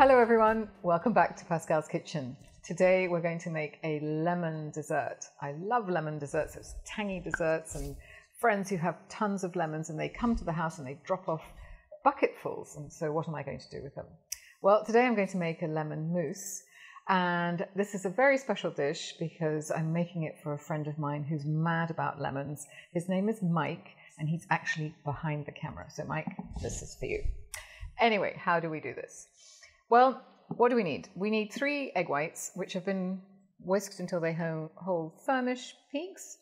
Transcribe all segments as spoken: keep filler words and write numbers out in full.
Hello everyone, welcome back to Pascale's Kitchen. Today we're going to make a lemon dessert. I love lemon desserts, it's tangy desserts, and friends who have tons of lemons and they come to the house and they drop off bucketfuls. And so what am I going to do with them? Well, today I'm going to make a lemon mousse, and this is a very special dish because I'm making it for a friend of mine who's mad about lemons. His name is Mike and he's actually behind the camera. So Mike, this is for you. Anyway, how do we do this? Well, what do we need? We need three egg whites, which have been whisked until they hold firmish peaks.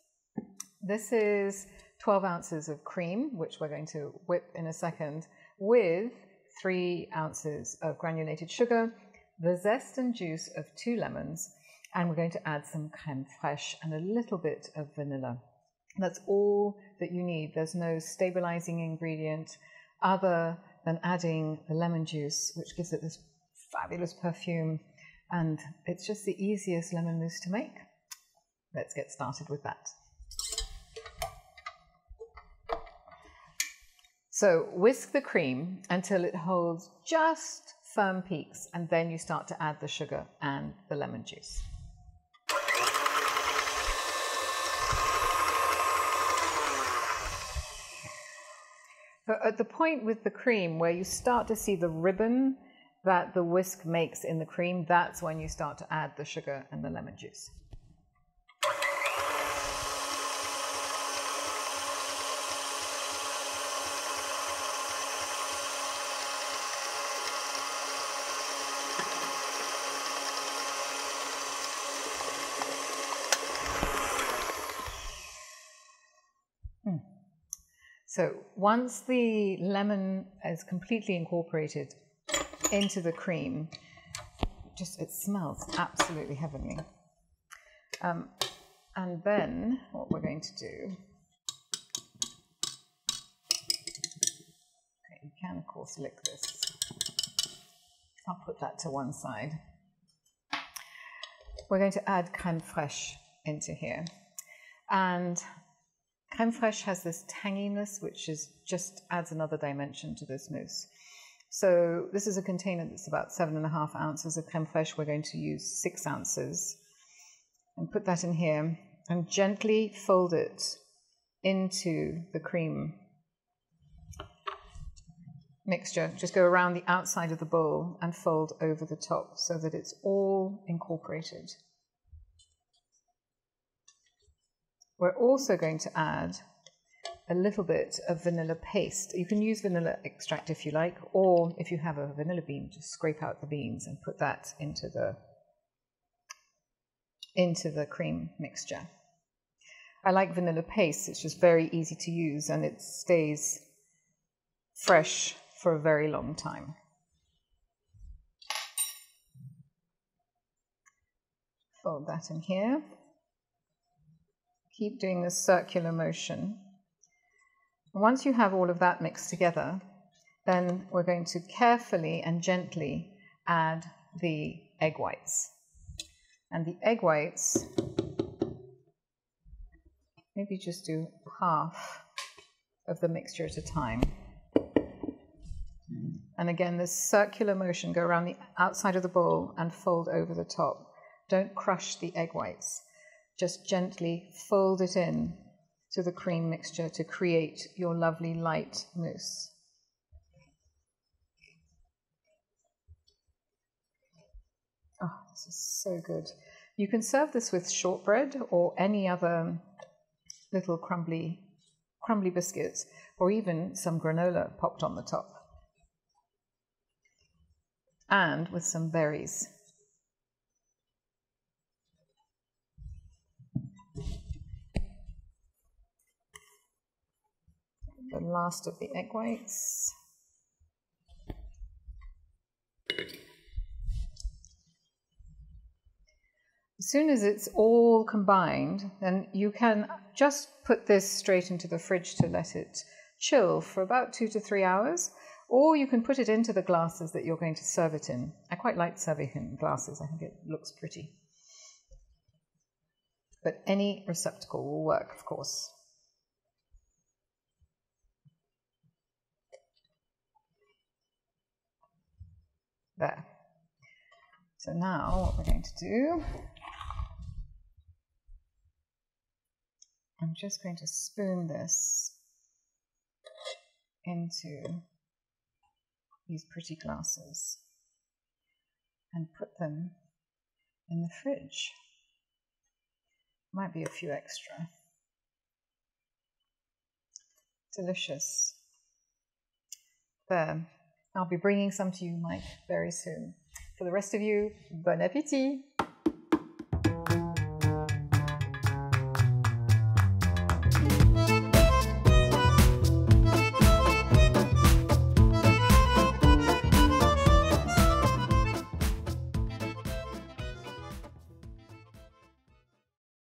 This is twelve ounces of cream, which we're going to whip in a second, with three ounces of granulated sugar, the zest and juice of two lemons, and we're going to add some crème fraîche and a little bit of vanilla. That's all that you need. There's no stabilizing ingredient other than adding the lemon juice, which gives it this fabulous perfume, and it's just the easiest lemon mousse to make. Let's get started with that. So whisk the cream until it holds just firm peaks, and then you start to add the sugar and the lemon juice. So at the point with the cream where you start to see the ribbon that the whisk makes in the cream, that's when you start to add the sugar and the lemon juice. Mm. So once the lemon is completely incorporated into the cream, just it smells absolutely heavenly. Um, and then what we're going to do, okay, you can of course lick this. I'll put that to one side. We're going to add crème fraîche into here, and crème fraîche has this tanginess which is just adds another dimension to this mousse. So this is a container that's about seven and a half ounces of crème fraîche. We're going to use six ounces and put that in here and gently fold it into the cream mixture. Just go around the outside of the bowl and fold over the top so that it's all incorporated. We're also going to add a little bit of vanilla paste. You can use vanilla extract if you like, or if you have a vanilla bean, just scrape out the beans and put that into the, into the cream mixture. I like vanilla paste, it's just very easy to use and it stays fresh for a very long time. Fold that in here. Keep doing this circular motion. Once you have all of that mixed together, then we're going to carefully and gently add the egg whites. And the egg whites, maybe just do half of the mixture at a time. And again, this circular motion, go around the outside of the bowl and fold over the top. Don't crush the egg whites, just gently fold it in to the cream mixture to create your lovely light mousse. Oh, this is so good. You can serve this with shortbread or any other little crumbly, crumbly biscuits, or even some granola popped on the top. And with some berries. The last of the egg whites. As soon as it's all combined, then you can just put this straight into the fridge to let it chill for about two to three hours, or you can put it into the glasses that you're going to serve it in. I quite like serving it in glasses, I think it looks pretty. But any receptacle will work, of course. There. So now what we're going to do, I'm just going to spoon this into these pretty glasses and put them in the fridge. Might be a few extra. Delicious. But I'll be bringing some to you, Mike, very soon. For the rest of you, bon appétit!